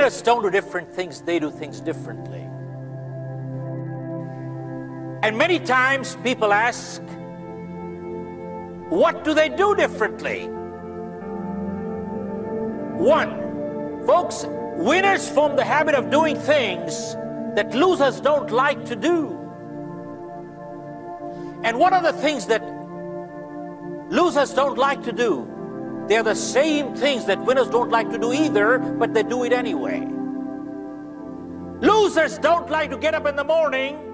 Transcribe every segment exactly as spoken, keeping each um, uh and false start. us don't do different things, they do things differently. And many times people ask, what do they do differently? One, folks, winners form the habit of doing things that losers don't like to do. And what are the things that losers don't like to do? They are the same things that winners don't like to do either, but they do it anyway. Losers don't like to get up in the morning.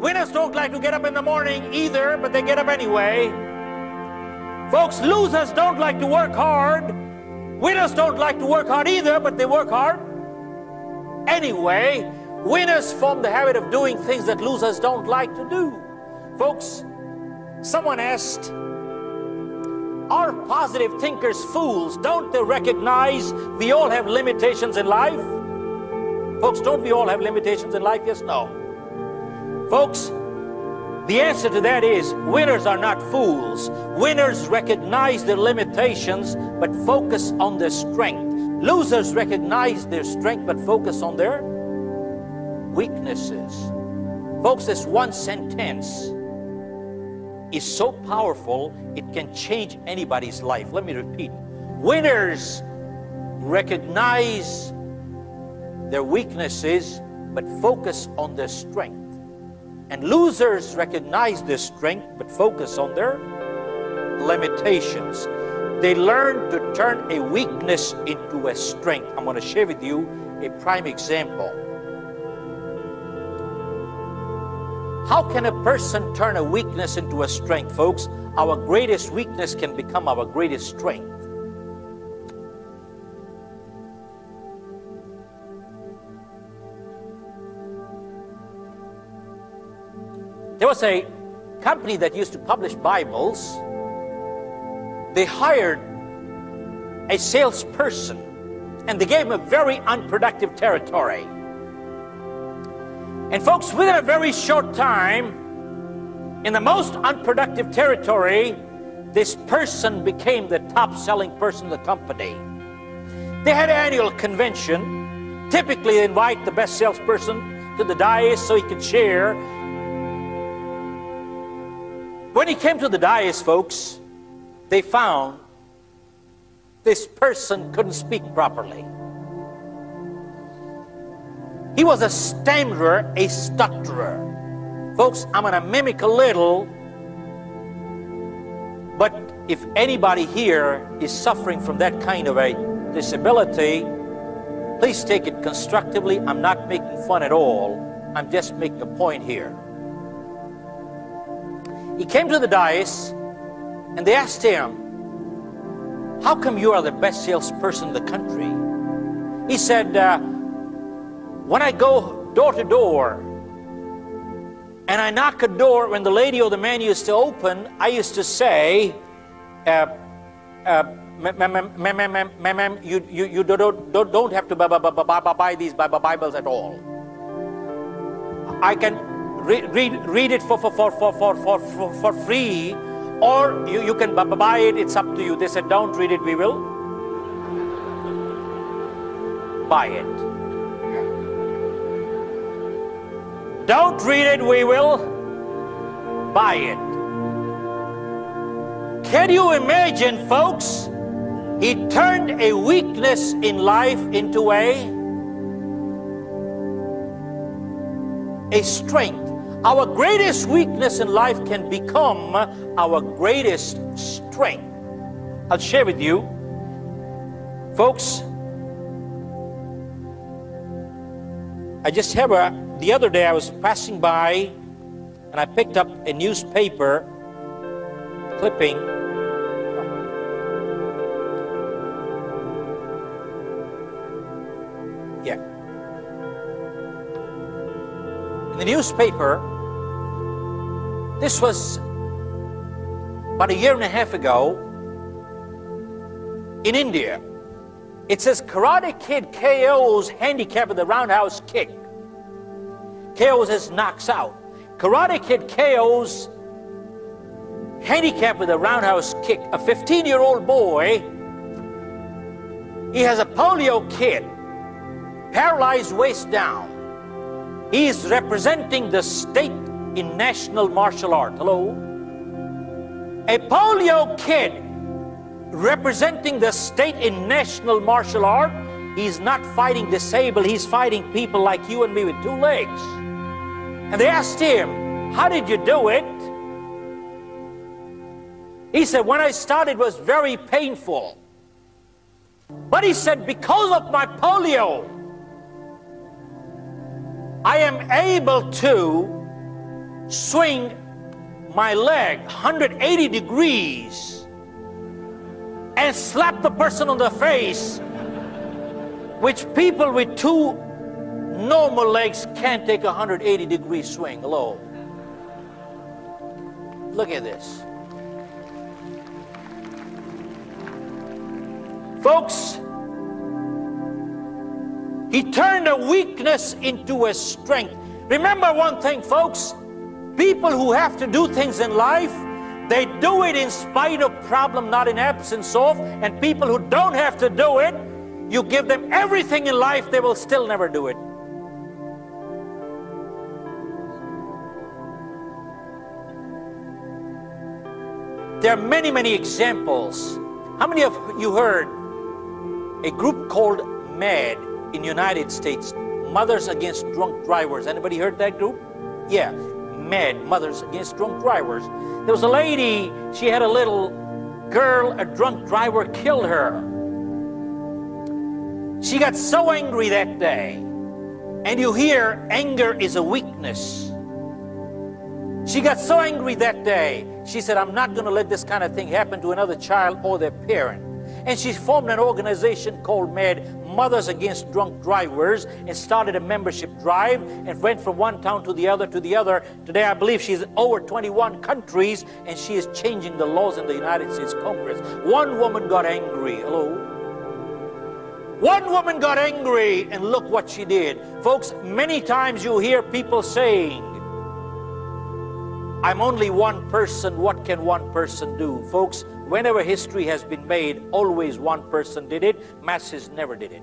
Winners don't like to get up in the morning either, but they get up anyway. Folks, losers don't like to work hard. Winners don't like to work hard either, but they work hard anyway. Winners form the habit of doing things that losers don't like to do. Folks, someone asked, are positive thinkers fools? Don't they recognize we all have limitations in life? Folks, don't we all have limitations in life? Yes, no. Folks, the answer to that is winners are not fools. Winners recognize their limitations but focus on their strength. Losers recognize their strength but focus on their weaknesses. Folks, this one sentence is so powerful, it can change anybody's life. Let me repeat. Winners recognize their weaknesses but focus on their strength. And losers recognize their strength but focus on their limitations. They learn to turn a weakness into a strength. I'm going to share with you a prime example. How can a person turn a weakness into a strength, folks? Our greatest weakness can become our greatest strength. There was a company that used to publish Bibles. They hired a salesperson and they gave him a very unproductive territory. And folks, within a very short time, in the most unproductive territory, this person became the top-selling person in the company. They had an annual convention. Typically, they invite the best salesperson to the dais so he could share. When he came to the dais, folks, they found this person couldn't speak properly. He was a stammerer, a stutterer. Folks, I'm going to mimic a little, but if anybody here is suffering from that kind of a disability, please take it constructively. I'm not making fun at all. I'm just making a point here. He came to the dais and they asked him, how come you are the best salesperson in the country? He said, uh, when I go door to door and I knock a door, when the lady or the man used to open, I used to say, uh, uh, ma'am, you, you, you don't, don't, don't have to buy, buy, buy, buy these Bibles at all. I can read, read, read it for, for, for, for, for, for, for free, or you, you can buy it, it's up to you. They said, don't read it, we will buy it. Don't read it, we will buy it. Can you imagine, folks? He turned a weakness in life into a, a strength. Our greatest weakness in life can become our greatest strength. I'll share with you, folks, I just have a The other day I was passing by and I picked up a newspaper clipping. Yeah. In the newspaper, this was about a year and a half ago in India. It says Karate Kid K O's handicap in the roundhouse kick. K O's is knocks out. Karate Kid K O's handicap with a roundhouse kick. A fifteen-year-old boy, he has a polio kid. paralyzed waist down. He is representing the state in national martial art. Hello? A polio kid representing the state in national martial art. He's not fighting disabled, he's fighting people like you and me with two legs. And they asked him, how did you do it? He said, when I started it was very painful. But he said, because of my polio, I am able to swing my leg one hundred eighty degrees and slap the person on the face, which people with two normal legs can't take a one hundred eighty degree swing. Hello. Look at this. Folks, he turned a weakness into a strength. Remember one thing, folks, people who have to do things in life, they do it in spite of problem, not in absence of, and people who don't have to do it, you give them everything in life, they will still never do it. There are many, many examples. How many of you heard a group called MAD in the United States, Mothers Against Drunk Drivers? Anybody heard that group? Yeah, MAD, Mothers Against Drunk Drivers. There was a lady, she had a little girl, a drunk driver killed her. She got so angry that day, and you hear anger is a weakness. She got so angry that day, she said, I'm not going to let this kind of thing happen to another child or their parent. And she formed an organization called MAD, Mothers Against Drunk Drivers, and started a membership drive and went from one town to the other to the other. Today, I believe she's in over twenty-one countries, and she is changing the laws in the United States Congress. One woman got angry. Hello? One woman got angry, and look what she did. Folks, many times you hear people saying, I'm only one person, what can one person do? Folks, whenever history has been made, always one person did it, masses never did it.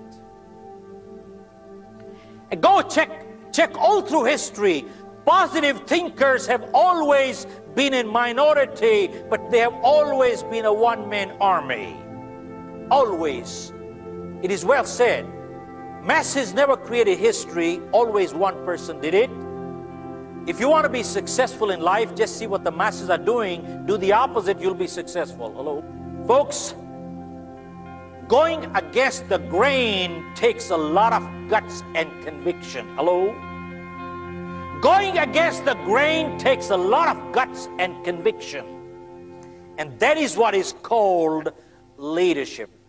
And go check, check all through history. Positive thinkers have always been in minority, but they have always been a one-man army. Always. It is well said, masses never created history, always one person did it. If you want to be successful in life, just see what the masses are doing, do the opposite, you'll be successful. Hello? Folks, going against the grain takes a lot of guts and conviction. Hello? Going against the grain takes a lot of guts and conviction. And that is what is called leadership.